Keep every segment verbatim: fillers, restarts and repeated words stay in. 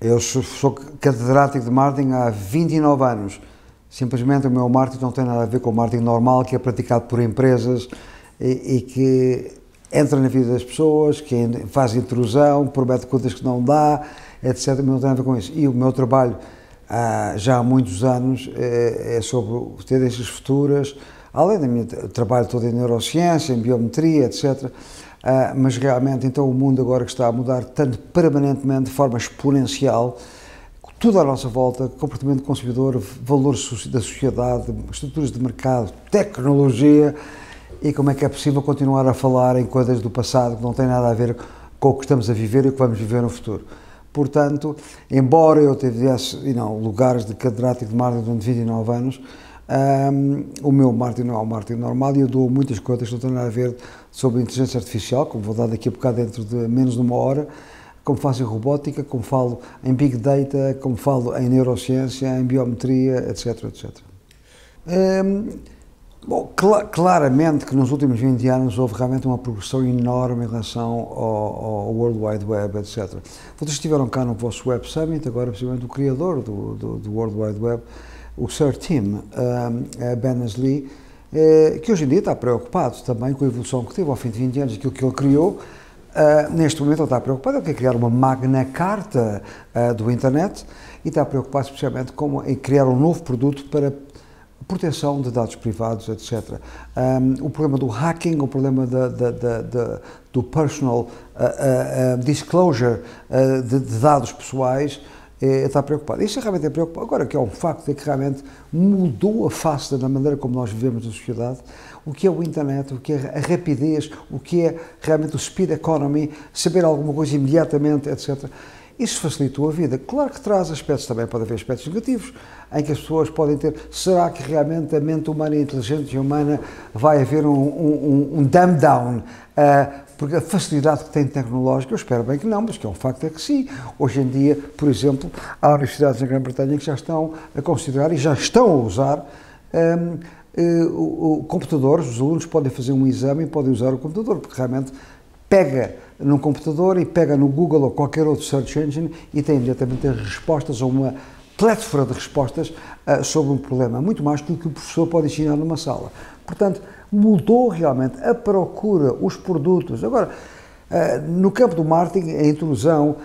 Eu sou catedrático de marketing há vinte e nove anos. Simplesmente o meu marketing não tem nada a ver com o marketing normal que é praticado por empresas e, e que entra na vida das pessoas, que faz intrusão, promete contas que não dá, etcétera. Mas não tem nada a ver com isso. E o meu trabalho há, já há muitos anos é, é sobre tendências futuras, além do meu trabalho todo em neurociência, em biometria, etcétera. Uh, mas realmente, então, o mundo agora que está a mudar tanto permanentemente, de forma exponencial, tudo à nossa volta, comportamento do consumidor, valores da sociedade, estruturas de mercado, tecnologia, e como é que é possível continuar a falar em coisas do passado que não têm nada a ver com o que estamos a viver e o que vamos viver no futuro. Portanto, embora eu tivesse não, lugares de catedrático de marketing durante vinte e nove anos, Um, o meu marketing não é um marketing normal e eu dou muitas coisas que não têm nada a ver sobre inteligência artificial, como vou dar daqui a bocado dentro de menos de uma hora, como faço em robótica, como falo em big data, como falo em neurociência, em biometria, etcétera, etcétera. Um, bom, cl- claramente que nos últimos vinte anos houve realmente uma progressão enorme em relação ao, ao World Wide Web, etcétera. Vocês estiveram cá no vosso Web Summit, agora precisamente o criador do, do, do World Wide Web, o Sir Tim uh, Berners-Lee, uh, que hoje em dia está preocupado também com a evolução que teve ao fim de vinte anos, aquilo que ele criou. Uh, neste momento ele está preocupado, ele quer criar uma Magna Carta uh, do internet e está preocupado especialmente com, em criar um novo produto para proteção de dados privados, etcétera. Um, o problema do hacking, o problema da, da, da, da, do personal uh, uh, disclosure uh, de, de dados pessoais, está preocupado. Isso realmente é preocupante. Agora, que é um facto, é que realmente mudou a face da maneira como nós vivemos na sociedade, o que é o internet, o que é a rapidez, o que é realmente o speed economy, saber alguma coisa imediatamente, etcétera. Isso facilitou a vida. Claro que traz aspectos também, pode haver aspectos negativos, em que as pessoas podem ter, será que realmente a mente humana é inteligente e humana vai haver um, um, um dumb down? Uh, porque a facilidade que tem tecnológica, eu espero bem que não, mas que é um facto é que sim. Hoje em dia, por exemplo, há universidades na Grã-Bretanha que já estão a considerar e já estão a usar um, uh, uh, computadores, os alunos podem fazer um exame e podem usar o computador, porque realmente pega num computador e pega no Google ou qualquer outro search engine e tem imediatamente as respostas ou uma plétora de respostas uh, sobre um problema, muito mais do que o professor pode ensinar numa sala. Portanto, mudou realmente a procura, os produtos. Agora, no campo do marketing, a intrusão,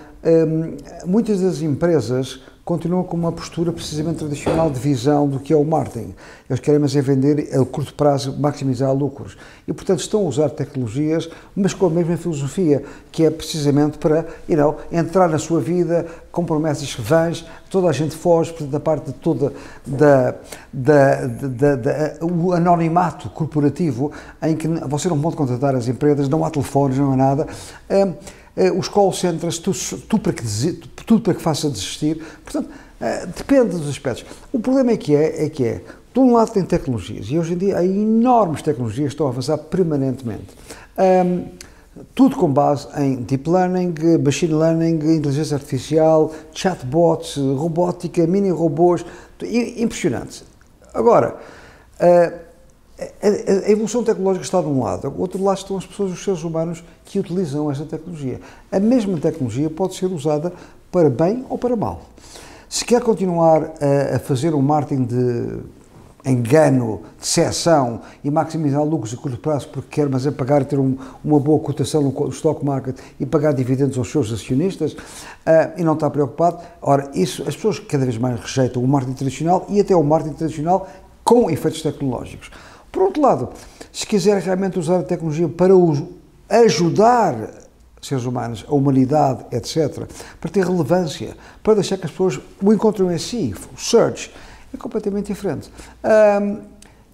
muitas das empresas continuam com uma postura precisamente tradicional de visão do que é o marketing. Eles querem mas é vender a curto prazo, maximizar lucros. E, portanto, estão a usar tecnologias, mas com a mesma filosofia, que é precisamente para, you know, entrar na sua vida, com promessas vãs, toda a gente foge, portanto, da parte de toda da, da, da, da, da, o anonimato corporativo, em que você não pode contratar as empresas, não há telefones, não há nada. Hum, os call centers, tudo, tudo, para que, tudo para que faça desistir, portanto, depende dos aspectos. O problema é que é, é que é, de um lado tem tecnologias, e hoje em dia há enormes tecnologias que estão a avançar permanentemente. Um, tudo com base em deep learning, machine learning, inteligência artificial, chatbots, robótica, mini-robôs, impressionante. Agora, uh, A evolução tecnológica está de um lado, do outro lado estão as pessoas, os seres humanos, que utilizam esta tecnologia. A mesma tecnologia pode ser usada para bem ou para mal. Se quer continuar a fazer um marketing de engano, de seção e maximizar lucros a curto prazo porque quer, mas é pagar e ter um, uma boa cotação no stock market e pagar dividendos aos seus acionistas uh, e não está preocupado, ora, isso, as pessoas cada vez mais rejeitam o marketing tradicional e até o marketing tradicional com efeitos tecnológicos. Por outro lado, se quiser realmente usar a tecnologia para ajudar seres humanos, a humanidade, etcétera, para ter relevância, para deixar que as pessoas o encontrem em si, o search, é completamente diferente. Um,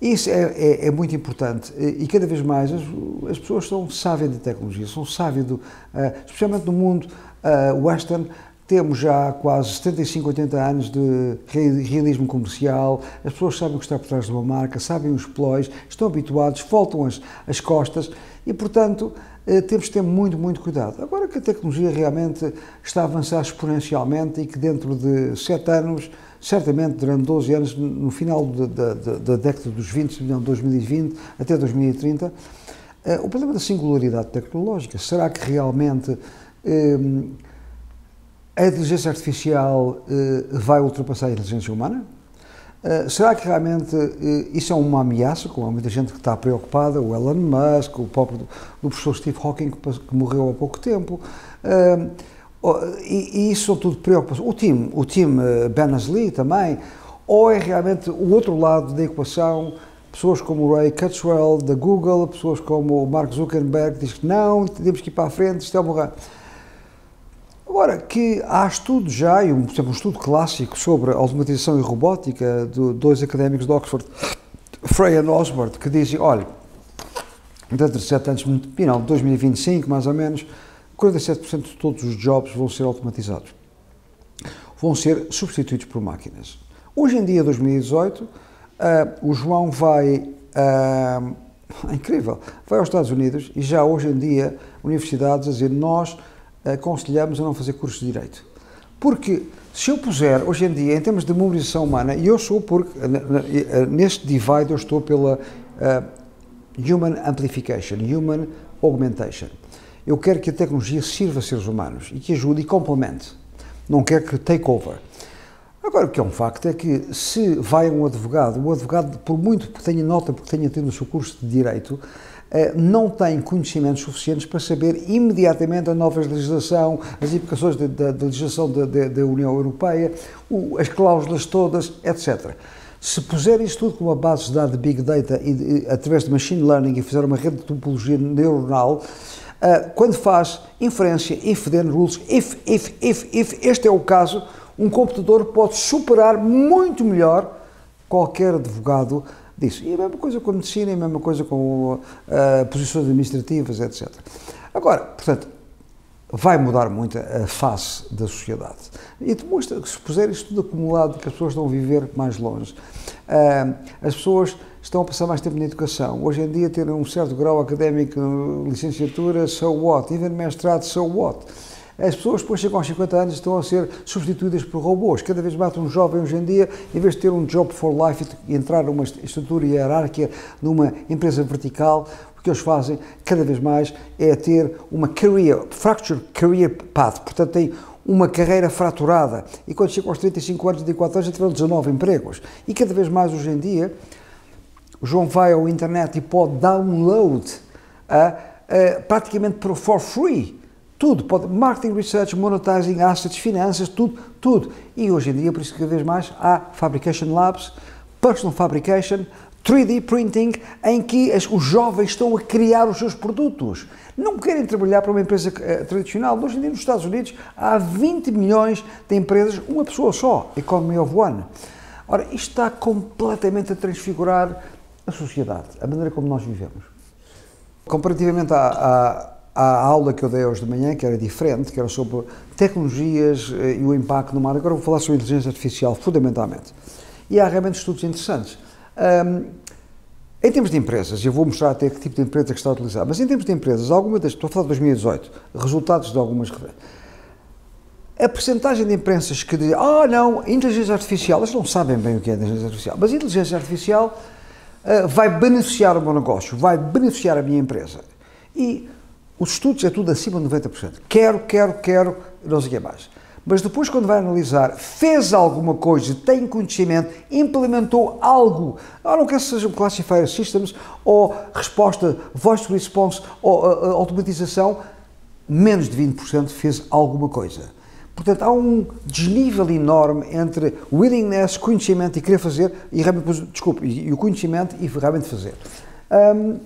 isso é, é, é muito importante e cada vez mais as, as pessoas são sábias de tecnologia, são sábias, do, uh, especialmente no mundo uh, western. Temos já quase setenta e cinco, oitenta anos de realismo comercial, as pessoas sabem o que está por trás de uma marca, sabem os ploys, estão habituados, voltam as, as costas e, portanto, temos que ter muito, muito cuidado. Agora que a tecnologia realmente está a avançar exponencialmente e que dentro de sete anos, certamente durante doze anos, no final da, da, da década dos vinte, de dois mil e vinte até dois mil e trinta, o problema da singularidade tecnológica, será que realmente... Hum, a inteligência artificial uh, vai ultrapassar a inteligência humana? Uh, será que realmente uh, isso é uma ameaça, como há muita gente que está preocupada, o Elon Musk, o próprio do, do professor Steve Hawking, que, que morreu há pouco tempo, uh, oh, e, e isso são tudo preocupações. O Tim, o Tim Berners-Lee também, ou é realmente o outro lado da equação, pessoas como o Ray Kurzweil da Google, pessoas como o Mark Zuckerberg, que diz que não, temos que ir para a frente, isto é uma guerra. Agora, que há estudos já, e um, por exemplo, um estudo clássico sobre automatização e robótica, de dois académicos de Oxford, Frey and Osborne, que dizem, olha, dentro de sete anos, no final de dois mil e vinte e cinco, mais ou menos, quarenta e sete por cento de todos os jobs vão ser automatizados, vão ser substituídos por máquinas. Hoje em dia, dois mil e dezoito, uh, o João vai, uh, é incrível, vai aos Estados Unidos, e já hoje em dia, universidades a dizer, nós aconselhamos a não fazer curso de Direito. Porque se eu puser, hoje em dia, em termos de mobilização humana, e eu sou porque, neste divide eu estou pela uh, Human Amplification, Human Augmentation. Eu quero que a tecnologia sirva a seres humanos e que ajude e complemente. Não quero que take over. Agora, o que é um facto é que se vai um advogado, o advogado, por muito que tenha nota, porque tenha tido no seu curso de Direito, não tem conhecimentos suficientes para saber imediatamente a nova legislação, as implicações da legislação da, da, da União Europeia, o, as cláusulas todas, etcétera. Se puser isto tudo com uma base de dados de Big Data e de, através de Machine Learning e fizer uma rede de topologia neuronal, uh, quando faz inferência, if then rules, if, if, if, if, este é o caso, um computador pode superar muito melhor qualquer advogado disso. E a mesma coisa com a medicina, e a mesma coisa com uh, posições administrativas, etcétera. Agora, portanto, vai mudar muito a face da sociedade. E demonstra que se puser isto tudo acumulado, que as pessoas estão a viver mais longe, uh, as pessoas estão a passar mais tempo na educação. Hoje em dia, ter um certo grau académico, licenciatura, so what? Even mestrado, so what? As pessoas depois chegam aos cinquenta anos estão a ser substituídas por robôs. Cada vez mais um jovem hoje em dia, em vez de ter um job for life e entrar numa estrutura hierárquica numa empresa vertical, o que eles fazem cada vez mais é ter uma career, fractured career path, portanto tem uma carreira fraturada. E quando chegam aos trinta e cinco anos, trinta e quatro anos, já tiveram dezanove empregos. E cada vez mais hoje em dia, o João vai à internet e pode download a, a, praticamente for free. Tudo, pode, marketing, research, monetizing, assets, finanças, tudo, tudo. E hoje em dia, por isso cada vez mais, há fabrication labs, personal fabrication, três D printing, em que as, os jovens estão a criar os seus produtos. Não querem trabalhar para uma empresa uh, tradicional. Hoje em dia, nos Estados Unidos, há vinte milhões de empresas, uma pessoa só, economy of one. Ora, isto está completamente a transfigurar a sociedade, a maneira como nós vivemos. Comparativamente à... à A aula que eu dei hoje de manhã, que era diferente, que era sobre tecnologias e o impacto no mar. Agora vou falar sobre inteligência artificial, fundamentalmente. E há realmente estudos interessantes. Um, em termos de empresas, eu vou mostrar até que tipo de empresa que está a utilizar, mas em termos de empresas, algumas das, estou a falar de dois mil e dezoito, resultados de algumas... A percentagem de empresas que dizem, ah, oh, não, inteligência artificial, eles não sabem bem o que é inteligência artificial, mas inteligência artificial uh, vai beneficiar o meu negócio, vai beneficiar a minha empresa. E... os estudos é tudo acima de noventa por cento. Quero, quero, quero, não sei o que mais. Mas depois, quando vai analisar, fez alguma coisa, tem conhecimento, implementou algo. Ah, não quer que seja um classifier systems, ou resposta, voice response, ou uh, uh, automatização, menos de vinte por cento fez alguma coisa. Portanto, há um desnível enorme entre willingness, conhecimento e querer fazer, e realmente, desculpe, e, e o conhecimento e realmente fazer. Um,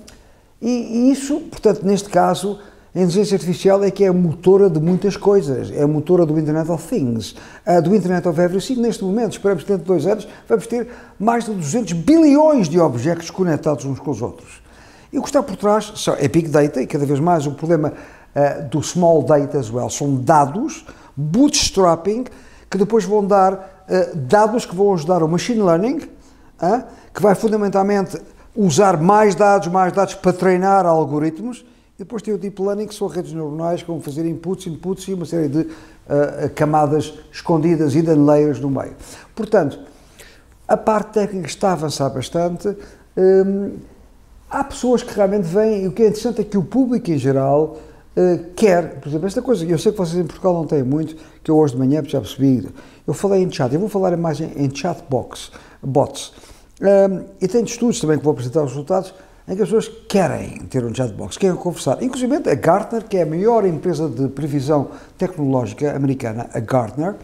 E isso, portanto, neste caso, a inteligência artificial é que é a motora de muitas coisas, é a motora do Internet of Things, do Internet of Everything. Neste momento, esperamos que dentro de dois anos, vamos ter mais de duzentos bilhões de objetos conectados uns com os outros. E o que está por trás é Big Data, e cada vez mais o problema uh, do Small Data as well, são dados, bootstrapping, que depois vão dar uh, dados que vão ajudar o Machine Learning, uh, que vai fundamentalmente... usar mais dados, mais dados para treinar algoritmos, e depois tem o Deep Learning, que são redes neuronais que vão fazer inputs, inputs e uma série de uh, camadas escondidas, hidden layers no meio. Portanto, a parte técnica está a avançar bastante. Um, há pessoas que realmente vêm, e o que é interessante é que o público em geral uh, quer, por exemplo, esta coisa, eu sei que vocês em Portugal não têm muito, que eu hoje de manhã já percebi, eu falei em chat, eu vou falar mais em, em chat box, bots, um, e tenho estudos também que vou apresentar os resultados, em que as pessoas querem ter um chatbox, querem conversar. Inclusive a Gartner, que é a maior empresa de previsão tecnológica americana, a Gartner,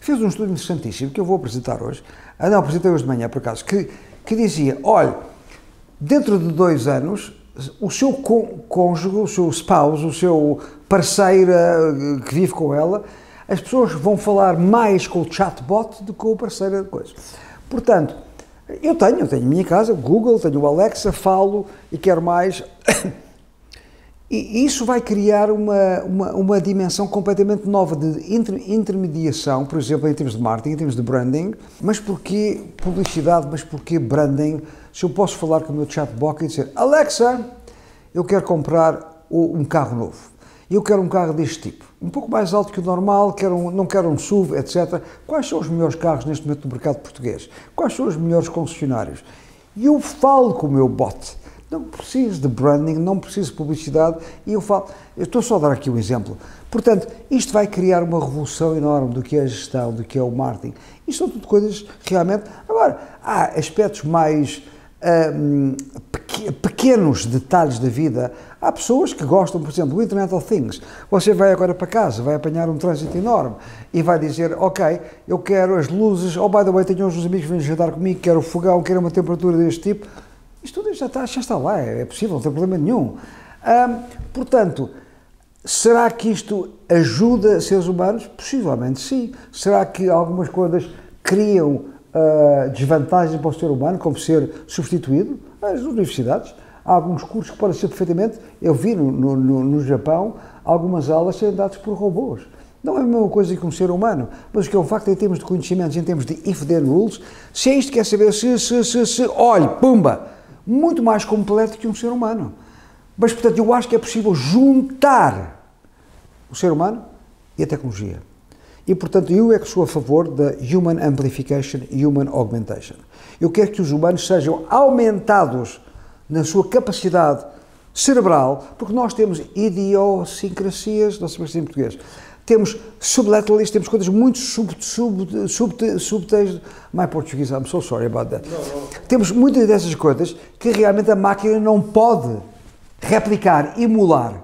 fez um estudo interessantíssimo, que eu vou apresentar hoje, ah não, apresentei hoje de manhã por acaso, que, que dizia, olha, dentro de dois anos, o seu cônjuge, o seu spouse, o seu parceira que vive com ela, as pessoas vão falar mais com o chatbot do que com o parceiro de coisa. Portanto, Eu tenho, eu tenho a minha casa, Google, tenho o Alexa, falo e quero mais. E isso vai criar uma, uma, uma dimensão completamente nova de inter, intermediação, por exemplo, em termos de marketing, em termos de branding. Mas porquê publicidade, mas porquê branding? Se eu posso falar com o meu chatbot e dizer, Alexa, eu quero comprar um carro novo. Eu quero um carro deste tipo, um pouco mais alto que o normal, quero um, não quero um S U V, etcétera. Quais são os melhores carros neste momento do mercado português? Quais são os melhores concessionários? E eu falo com o meu bot. Não preciso de branding, não preciso de publicidade e eu falo. Eu estou só a dar aqui um exemplo. Portanto, isto vai criar uma revolução enorme do que é a gestão, do que é o marketing. Isto são tudo coisas realmente... Agora, há aspectos mais... Um, pequenos detalhes da vida, há pessoas que gostam, por exemplo, do Internet of Things. Você vai agora para casa, vai apanhar um trânsito enorme e vai dizer, ok, eu quero as luzes, oh by the way, tenho uns amigos que vêm jantar comigo, quero o fogão, quero uma temperatura deste tipo. Isto tudo já está, já está lá, é possível, não tem problema nenhum. Hum, portanto, será que isto ajuda seres humanos? Possivelmente sim. Será que algumas coisas criam Uh, desvantagens para o ser humano, como ser substituído? As universidades, há alguns cursos que podem ser perfeitamente, eu vi no, no, no Japão, algumas aulas serem dadas por robôs. Não é a mesma coisa que um ser humano, mas o que é um facto em termos de conhecimentos, em termos de if-then rules, se é isto que quer saber, se, se, se, se, olhe, pumba, muito mais completo que um ser humano. Mas, portanto, eu acho que é possível juntar o ser humano e a tecnologia. E, portanto, eu é que sou a favor da Human Amplification e Human Augmentation. Eu quero que os humanos sejam aumentados na sua capacidade cerebral, porque nós temos idiosincrasias, não sei se é em português, temos subletalistas, temos coisas muito subtis, sub, sub, sub, my Portuguese, I'm so sorry about that. Não, não. Temos muitas dessas coisas que realmente a máquina não pode replicar, emular.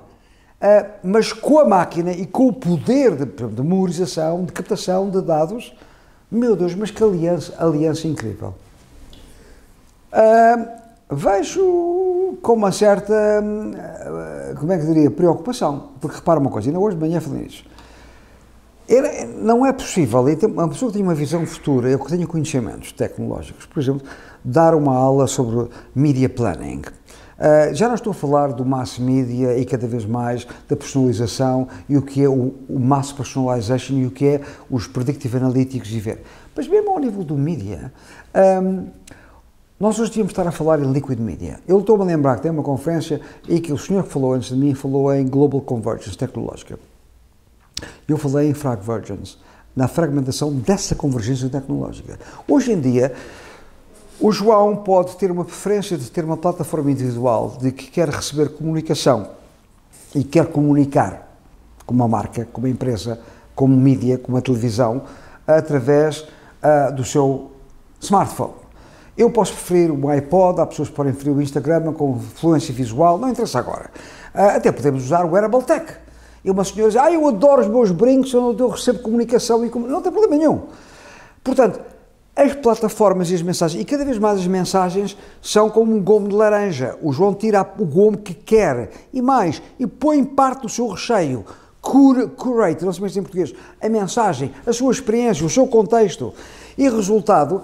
Uh, mas com a máquina e com o poder de, de memorização, de captação de dados, meu Deus, mas que aliança, aliança incrível. Uh, vejo com uma certa, uh, como é que diria, preocupação, porque repara uma coisa, ainda hoje de manhã falei nisso. Era, não é possível, uma pessoa que tem uma visão futura, eu que tenho conhecimentos tecnológicos, por exemplo, dar uma aula sobre media planning. Uh, já não estou a falar do mass media e cada vez mais da personalização e o que é o, o mass personalization e o que é os predictive analytics e ver. Mas mesmo ao nível do media, um, nós hoje devíamos estar a falar em liquid media. Eu estou-me a lembrar que tem uma conferência e que o senhor que falou antes de mim falou em global convergence tecnológica. Eu falei em fragvergence, na fragmentação dessa convergência tecnológica. Hoje em dia, o João pode ter uma preferência de ter uma plataforma individual de que quer receber comunicação e quer comunicar com uma marca, com uma empresa, com um mídia, com uma televisão, através uh, do seu smartphone. Eu posso preferir o iPod, há pessoas que podem preferir o Instagram com fluência visual, não interessa agora. Uh, até podemos usar o Wearable Tech. E uma senhora diz, ah, eu adoro os meus brincos, eu recebo comunicação e com... não tem problema nenhum. Portanto, as plataformas e as mensagens, e cada vez mais as mensagens são como um gomo de laranja. O João tira o gomo que quer e mais, e põe parte do seu recheio. Cura, curate, não se mexe em português, a mensagem, a sua experiência, o seu contexto. E resultado,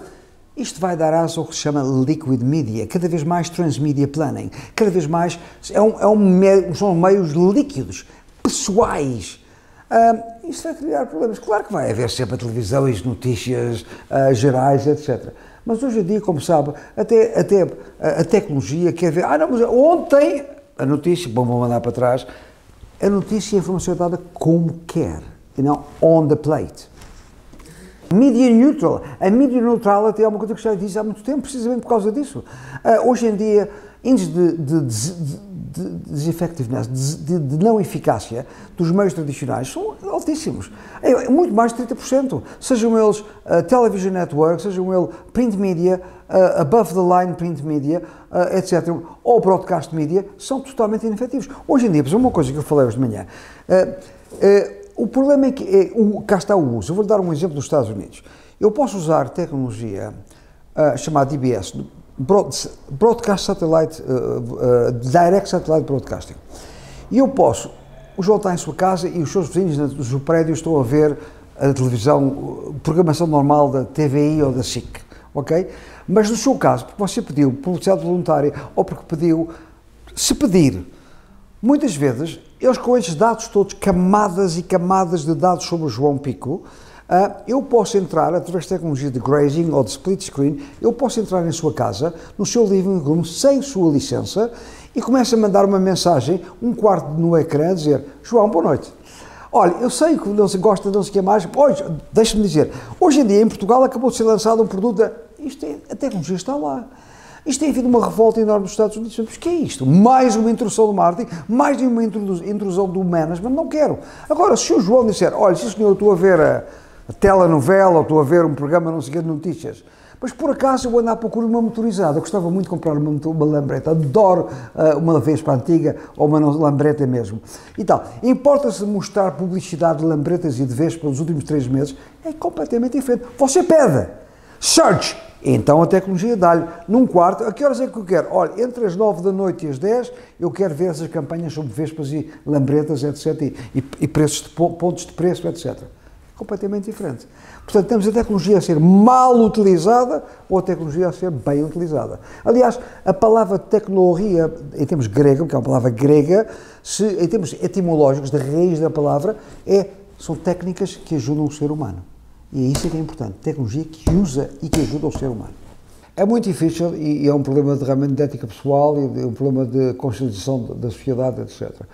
isto vai dar asa ao que se chama liquid media, cada vez mais transmedia planning, cada vez mais é um, é um, são meios líquidos, pessoais. Um, Isso vai criar problemas. Claro que vai haver sempre a televisão e as notícias uh, gerais, etcétera. Mas hoje em dia, como sabe, até, até uh, a tecnologia quer ver... Ah, não, mas ontem a notícia... Bom, vou mandar para trás. A notícia e a informação é dada como quer, e não on the plate. Media neutral. A media neutral até é uma coisa que já diz há muito tempo, precisamente por causa disso. Uh, hoje em dia, índices de, de, de, de de deseffectiveness, de, de não eficácia dos meios tradicionais são altíssimos. É muito mais de trinta por cento. Sejam eles uh, television networks, sejam eles print media, uh, above the line print media, uh, etcétera, ou broadcast media, são totalmente inefetivos. Hoje em dia, por exemplo, uma coisa que eu falei hoje de manhã, uh, uh, o problema é que é, o, cá está o uso. Eu vou-lhe dar um exemplo dos Estados Unidos. Eu posso usar tecnologia uh, chamada D B S, Broadcast Satellite, uh, uh, Direct Satellite Broadcasting. E eu posso, o João está em sua casa e os seus vizinhos do seu prédio estão a ver a televisão, a programação normal da T V I ou da SIC, ok? Mas no seu caso, porque você pediu publicidade voluntária ou porque pediu, se pedir, muitas vezes, eles com estes dados todos, camadas e camadas de dados sobre o João Pico, Uh, eu posso entrar, através de tecnologia de grazing ou de split screen, eu posso entrar em sua casa, no seu living room, sem sua licença, e começo a mandar uma mensagem, um quarto no ecrã, a dizer, João, boa noite. Olha, eu sei que não se gosta, não se quer mais, pois, deixa-me dizer, hoje em dia, em Portugal, acabou de ser lançado um produto, da... isto é, a tecnologia está lá. Isto tem havido uma revolta enorme nos Estados Unidos. Mas o que é isto? Mais uma intrusão do marketing, mais uma intrusão do management, não quero. Agora, se o João disser, olha, se o senhor, eu estou a ver a... a telenovela, ou estou a ver um programa, não sei o que, de notícias. Mas por acaso eu ando à procura de uma motorizada. Eu gostava muito de comprar uma, uma lambreta, adoro uh, uma Vespa antiga ou uma lambreta mesmo. E tal. Importa-se mostrar publicidade de lambretas e de Vespa nos últimos três meses? É completamente diferente. Você pede. Search. Então a tecnologia dá-lhe num quarto. A que horas é que eu quero? Olha, entre as nove da noite e as dez, eu quero ver essas campanhas sobre Vespas e lambretas, etcétera. E, e preços de, pontos de preço, etcétera. Completamente diferente. Portanto, temos a tecnologia a ser mal utilizada ou a tecnologia a ser bem utilizada. Aliás, a palavra tecnologia, em termos grego, porque é uma palavra grega, se, em termos etimológicos, da raiz da palavra, é, são técnicas que ajudam o ser humano. E isso é que é importante, tecnologia que usa e que ajuda o ser humano. É muito difícil e é um problema de, realmente de ética pessoal e de, um problema de conscientização da sociedade, etcétera.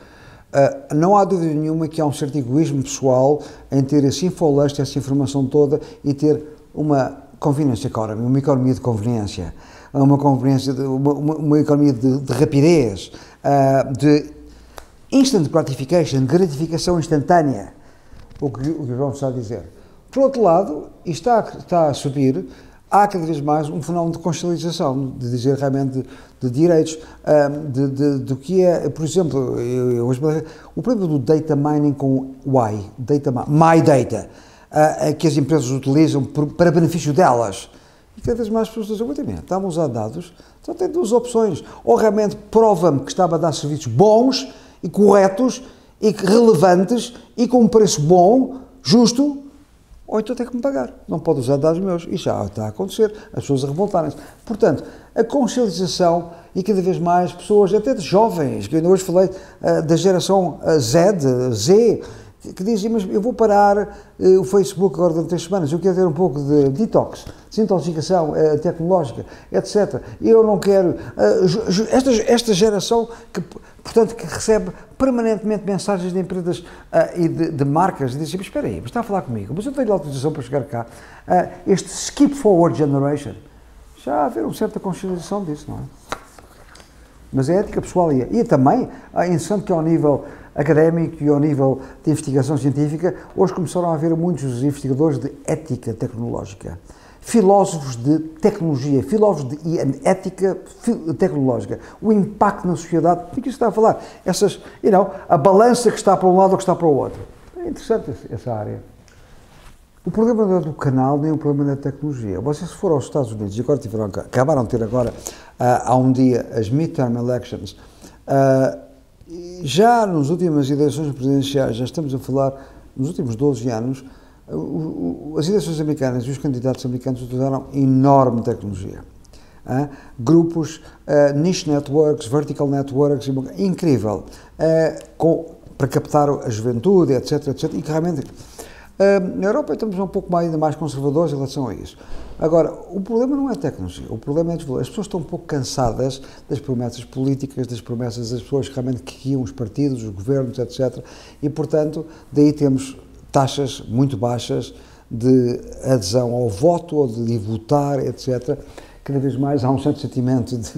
Uh, não há dúvida nenhuma que há um certo egoísmo pessoal em ter esse infolex, essa informação toda e ter uma convenience economy, uma economia de conveniência, uma, conveniência de, uma, uma, uma economia de, de rapidez, uh, de instant gratification, gratificação instantânea, o que o que vamos estar a dizer. Por outro lado, e está, está a subir, há cada vez mais um fenómeno de consciencialização, de dizer realmente de, de direitos, do que é, por exemplo, eu, eu, o problema do data mining com o Y, data, my data, uh, que as empresas utilizam por, para benefício delas. E cada vez mais pessoas dizem, muito bem, estava a usar dados, então tem duas opções, ou realmente prova-me que estava a dar serviços bons e corretos e relevantes e com um preço bom, justo, ou então tem que me pagar, não pode usar dados meus, e já está a acontecer, as pessoas a revoltarem-se. Portanto, a consciencialização e cada vez mais pessoas, até de jovens, que eu ainda hoje falei uh, da geração Z, Z, que dizem, mas eu vou parar uh, o Facebook agora durante três semanas, eu quero ter um pouco de detox, desintoxicação uh, tecnológica, etcétera. Eu não quero, uh, esta, esta geração que, portanto, que recebe permanentemente mensagens de empresas uh, e de, de marcas, e dizem, mas espera aí, mas está a falar comigo, mas eu tenho autorização para chegar cá, uh, este skip forward generation, já há haver uma certa conscientização disso, não é? Mas a ética pessoal ia, e também, é interessante que ao nível académico e ao nível de investigação científica, hoje começaram a haver muitos investigadores de ética tecnológica, filósofos de tecnologia, filósofos de ética tecnológica, o impacto na sociedade, o que é que está a falar? Essas, you know, a balança que está para um lado ou que está para o outro. É interessante essa área. O problema não é do canal, nem o problema é da tecnologia. Vocês se foram aos Estados Unidos e agora tiveram, acabaram de ter agora, uh, há um dia, as midterm elections, uh, já nas últimas eleições presidenciais, já estamos a falar, nos últimos doze anos, as eleições americanas e os candidatos americanos utilizaram enorme tecnologia. Hein? Grupos, uh, niche networks, vertical networks, incrível, uh, com, para captar a juventude, etc, etcétera. E que realmente, uh, na Europa estamos um pouco mais, ainda mais conservadores em relação a isso. Agora, o problema não é a tecnologia, o problema é a desvalorização. As pessoas estão um pouco cansadas das promessas políticas, das promessas das pessoas que realmente guiam os partidos, os governos, etcétera. E, portanto, daí temos taxas muito baixas de adesão ao voto ou de votar, etcétera, cada vez mais há um certo sentimento de,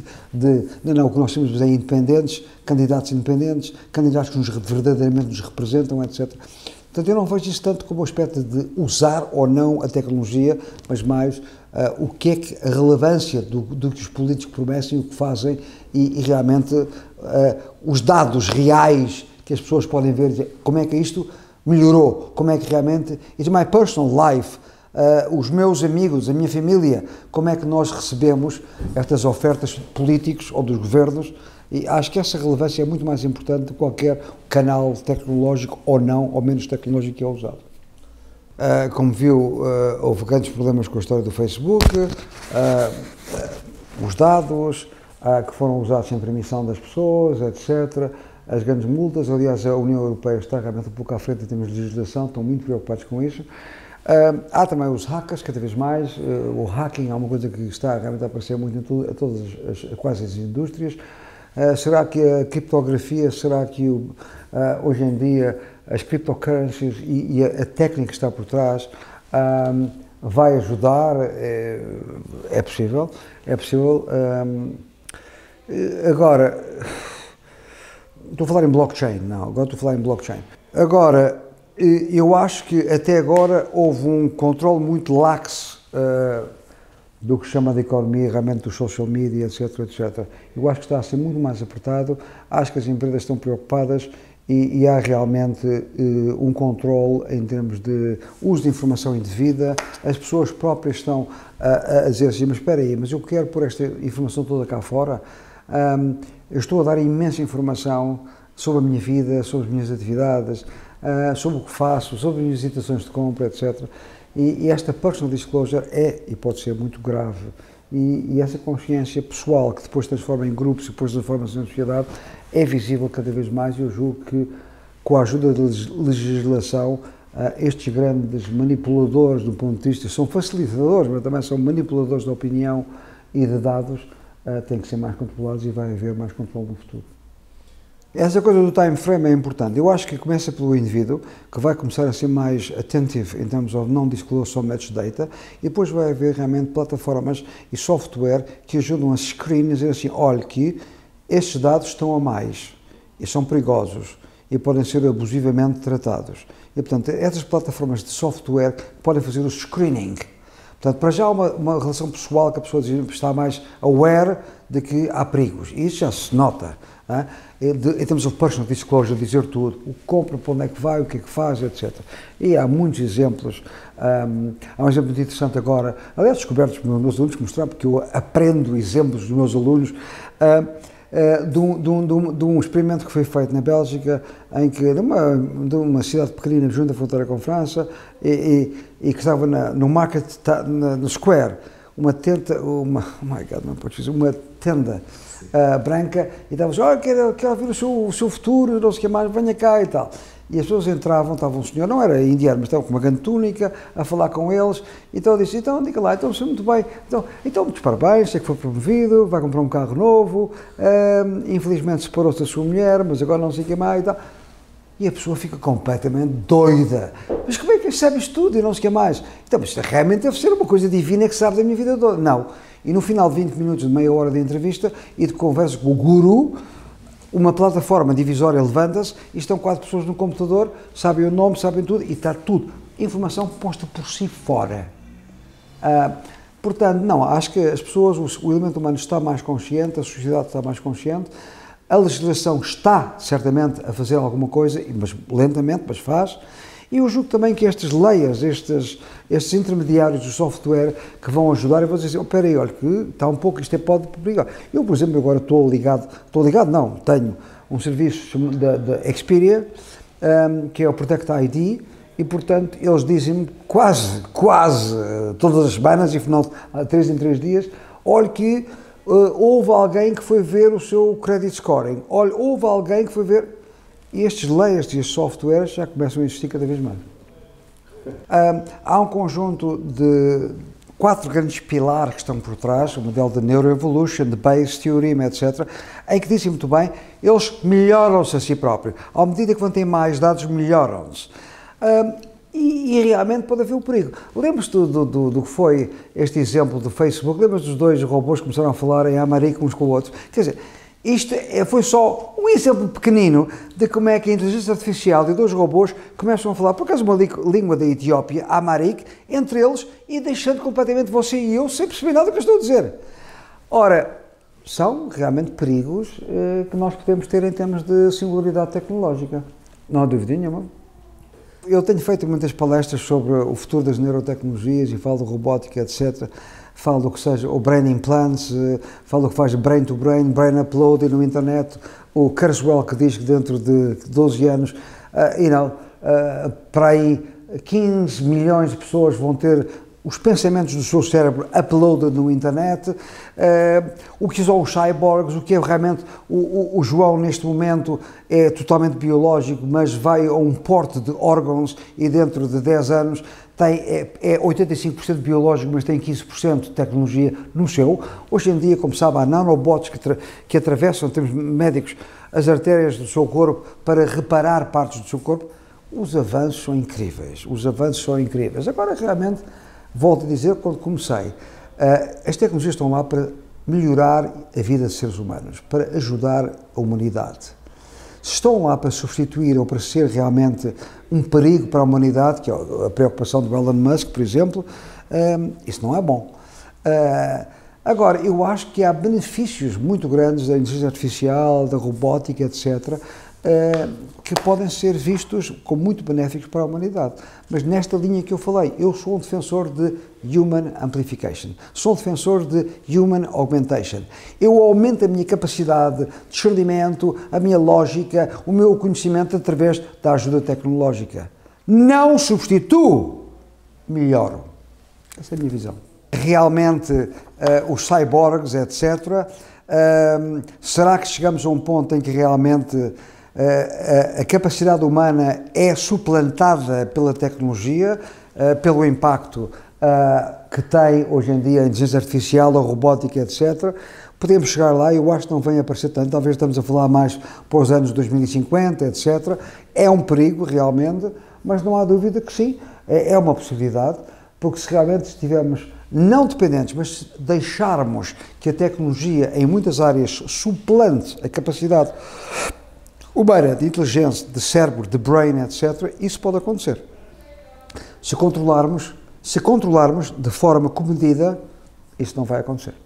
de não, não, o que nós temos é independentes, candidatos independentes, candidatos que nos, verdadeiramente nos representam, etcétera. Portanto, eu não vejo isso tanto como o aspecto de usar ou não a tecnologia, mas mais uh, o que é que a relevância do, do que os políticos promessem, o que fazem e, e realmente uh, os dados reais que as pessoas podem ver, dizer, como é que isto melhorou, como é que realmente, it's my personal life, uh, os meus amigos, a minha família, como é que nós recebemos estas ofertas de políticos ou dos governos. E acho que essa relevância é muito mais importante de qualquer canal tecnológico ou não, ou menos tecnológico que é usado. Uh, como viu, uh, houve grandes problemas com a história do Facebook, uh, uh, os dados uh, que foram usados sem permissão das pessoas, etcétera, as grandes multas, aliás a União Europeia está realmente um pouco à frente em termos de legislação, estão muito preocupados com isso. Uh, há também os hackers, cada vez mais, uh, o hacking é uma coisa que está realmente a aparecer muito em to- a todas as, a quase as indústrias. Uh, será que a criptografia, será que o, uh, hoje em dia as cryptocurrencies e, e a, a técnica que está por trás um, vai ajudar? É, é possível, é possível. Um, agora, estou a falar em blockchain, não, agora estou a falar em blockchain. Agora, eu acho que até agora houve um controle muito laxo uh, do que se chama de economia, realmente dos social media, etcétera, etcétera. Eu acho que está a ser muito mais apertado, acho que as empresas estão preocupadas e, e há realmente uh, um controle em termos de uso de informação indevida, as pessoas próprias estão a, a dizer assim, mas espera aí, mas eu quero pôr esta informação toda cá fora, um, eu estou a dar imensa informação sobre a minha vida, sobre as minhas atividades, uh, sobre o que faço, sobre as minhas intenções de compra, etcétera. E, e esta personal disclosure é, e pode ser, muito grave. E, e essa consciência pessoal, que depois se transforma em grupos e depois se transforma na sociedade, é visível cada vez mais e eu julgo que, com a ajuda da legislação, estes grandes manipuladores do ponto de vista, são facilitadores, mas também são manipuladores de opinião e de dados, têm que ser mais controlados e vai haver mais controle no futuro. Essa coisa do time frame é importante. Eu acho que começa pelo indivíduo, que vai começar a ser mais atentivo em termos de não disclose só match data, e depois vai haver realmente plataformas e software que ajudam a screen e dizer assim, olha que estes dados estão a mais, e são perigosos, e podem ser abusivamente tratados. E, portanto, estas plataformas de software podem fazer o screening. Portanto, para já há uma, uma relação pessoal que a pessoa está mais aware de que há perigos, e isso já se nota. Ah, de, em termos de personal disclosure, dizer tudo, o que compra, para onde é que vai, o que é que faz, etcétera. E há muitos exemplos, um, há um exemplo muito interessante agora, aliás descobertos pelos meus alunos, que mostrar, porque eu aprendo exemplos dos meus alunos, uh, uh, de, um, de, um, de um experimento que foi feito na Bélgica, em que, de uma, de uma cidade pequenina junto à fronteira com a França, e, e, e que estava na, no market, na, no square, uma tenda, uma, oh my God, não pode dizer, uma tenda, Uh, branca, e estava-se, olha, quero, quero ver o seu, o seu futuro, não sei o que mais, venha cá e tal. E as pessoas entravam, estava um senhor, não era indiano, mas estava com uma grande túnica, a falar com eles, então eu disse, então, diga lá, então, muito bem, então, então muitos parabéns, sei que foi promovido, vai comprar um carro novo, uh, infelizmente separou-se da sua mulher, mas agora não sei o que mais e tal. E a pessoa fica completamente doida. Mas como é que sabes tudo e não sei o que mais? Então, mas realmente deve ser uma coisa divina que sabe da minha vida toda. Não. E no final de vinte minutos, de meia hora de entrevista e de conversa com o guru, uma plataforma divisória levanta-se e estão quatro pessoas no computador, sabem o nome, sabem tudo e está tudo. Informação posta por si fora. Ah, portanto, não, acho que as pessoas, o elemento humano está mais consciente, a sociedade está mais consciente. A legislação está, certamente, a fazer alguma coisa, mas lentamente, mas faz. E eu julgo também que estas layers, estes, estes intermediários do software que vão ajudar, e vão dizer assim, espera aí, olha, que está um pouco, isto é pode publicar. Eu, por exemplo, agora estou ligado, estou ligado, não, tenho um serviço da, da Experian, um, que é o Protect I D, e, portanto, eles dizem-me quase, quase, todas as semanas, e final de três em três dias, olha que Uh, houve alguém que foi ver o seu credit scoring, olha, houve alguém que foi ver, e estes layers e estes softwares já começam a existir cada vez mais. Um, há um conjunto de quatro grandes pilares que estão por trás, o modelo de neuroevolution, de Bayes' theorem, etcétera, em que dizem muito bem, eles melhoram-se a si próprios, à medida que vão ter mais dados, melhoram-se. Um, E, e realmente pode haver um perigo. Lembras-te do, do, do, do que foi este exemplo do Facebook? Lembras-te dos dois robôs que começaram a falar em amarico uns com os outros? Quer dizer, isto é, foi só um exemplo pequenino de como é que a inteligência artificial de dois robôs começam a falar, por acaso, uma língua da Etiópia, amarico, entre eles, e deixando completamente você e eu sem perceber nada do que eu estou a dizer. Ora, são realmente perigos eh, que nós podemos ter em termos de singularidade tecnológica. Não há dúvida nenhuma. Eu tenho feito muitas palestras sobre o futuro das neurotecnologias e falo de robótica, etcétera. Falo do que seja, o brain implants, falo do que faz brain to brain, brain upload e no internet, o Kurzweil que diz que dentro de doze anos, uh, you know, uh, para aí quinze milhões de pessoas vão ter os pensamentos do seu cérebro uploaded no internet, uh, o que são os cyborgs, o que é realmente, o, o, o João neste momento é totalmente biológico, mas vai a um porte de órgãos e dentro de dez anos tem, é, é oitenta e cinco por cento biológico, mas tem quinze por cento de tecnologia no seu. Hoje em dia, como sabe, há nanobots que, tra que atravessam, temos médicos, as artérias do seu corpo para reparar partes do seu corpo. Os avanços são incríveis, os avanços são incríveis. Agora, realmente, volto a dizer, quando comecei, as tecnologias estão lá para melhorar a vida de seres humanos, para ajudar a humanidade. Se estão lá para substituir ou para ser realmente um perigo para a humanidade, que é a preocupação do Elon Musk, por exemplo, isso não é bom. Agora, eu acho que há benefícios muito grandes da inteligência artificial, da robótica, etcétera, que podem ser vistos como muito benéficos para a humanidade. Mas nesta linha que eu falei, eu sou um defensor de Human Amplification, sou um defensor de Human Augmentation. Eu aumento a minha capacidade de discernimento, a minha lógica, o meu conhecimento através da ajuda tecnológica. Não substituo, melhoro. Essa é a minha visão. Realmente, uh, os cyborgs, etcétera, uh, será que chegamos a um ponto em que realmente A, a, a capacidade humana é suplantada pela tecnologia, uh, pelo impacto uh, que tem hoje em dia a inteligência artificial, a robótica, etcétera. Podemos chegar lá, eu acho que não vem aparecer tanto, talvez estamos a falar mais para os anos dois mil e cinquenta, etcétera. É um perigo realmente, mas não há dúvida que sim, é, é uma possibilidade, porque se realmente estivermos não dependentes, mas se deixarmos que a tecnologia em muitas áreas suplante a capacidade humana, de inteligência, de cérebro, de brain, etcétera, isso pode acontecer. Se controlarmos, se controlarmos de forma comedida, isso não vai acontecer.